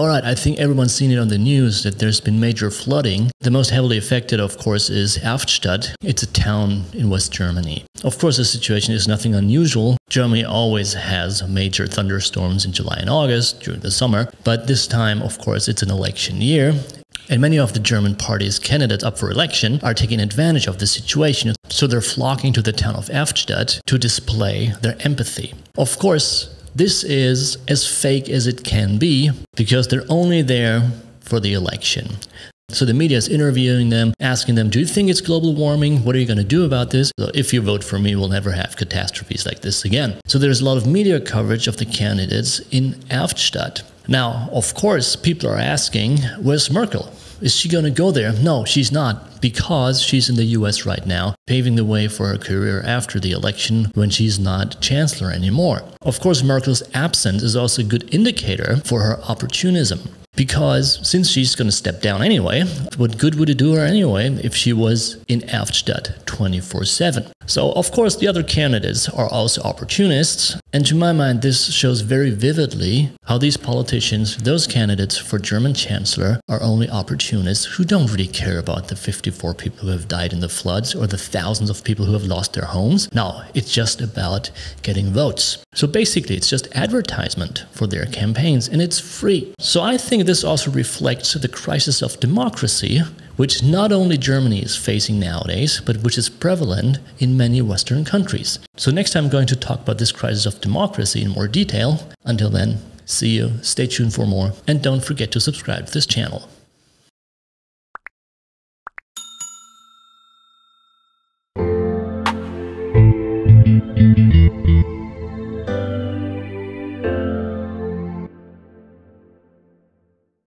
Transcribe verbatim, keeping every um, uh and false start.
All right, I think everyone's seen it on the news that there's been major flooding. The most heavily affected, of course, is Erftstadt. It's a town in West Germany. Of course, the situation is nothing unusual. Germany always has major thunderstorms in July and August during the summer. But this time, of course, it's an election year. And many of the German party's candidates up for election are taking advantage of the situation, so they're flocking to the town of Erftstadt to display their empathy. Of course, this is as fake as it can be, because they're only there for the election. So the media is interviewing them, asking them, do you think it's global warming? What are you going to do about this? So if you vote for me, we'll never have catastrophes like this again. So there's a lot of media coverage of the candidates in Erftstadt. Now, of course, people are asking, where's Merkel? Is she going to go there? No, she's not, because she's in the U S right now, paving the way for her career after the election when she's not chancellor anymore. Of course, Merkel's absence is also a good indicator for her opportunism, because since she's going to step down anyway, what good would it do her anyway if she was in Erftstadt twenty-four seven? So, of course, the other candidates are also opportunists. And to my mind, this shows very vividly how these politicians, those candidates for German chancellor, are only opportunists who don't really care about the fifty-four people who have died in the floods or the thousands of people who have lost their homes. No, it's just about getting votes. So basically, it's just advertisement for their campaigns, and it's free. So I think this also reflects the crisis of democracy, which not only Germany is facing nowadays, but which is prevalent in many Western countries. So next time I'm going to talk about this crisis of democracy in more detail. Until then, see you, stay tuned for more, and don't forget to subscribe to this channel.